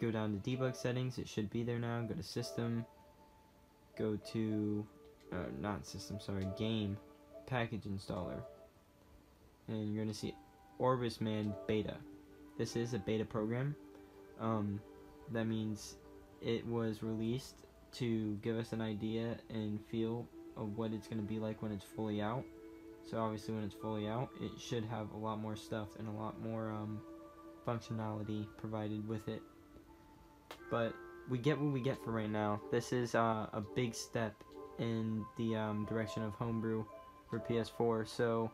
Go down to debug settings, it should be there now. Go to system, go to, not system, sorry, game, package installer. And you're going to see Orbisman beta. This is a beta program. That means it was released to give us an idea and feel of what it's going to be like when it's fully out. So obviously when it's fully out, it should have a lot more stuff and a lot more functionality provided with it. But we get what we get for right now. This is a big step in the direction of homebrew for PS4. So,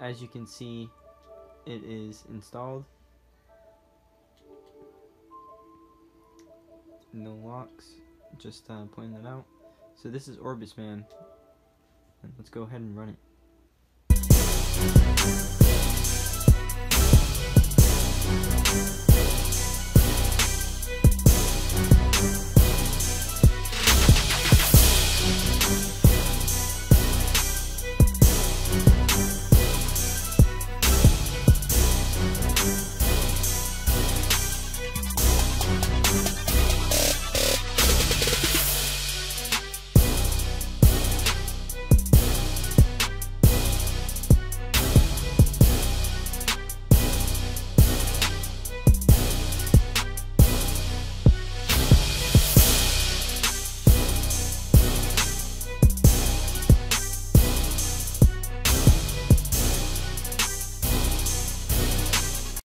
as you can see, it is installed. No locks, just pointing that out. So this is Orbisman. Let's go ahead and run it.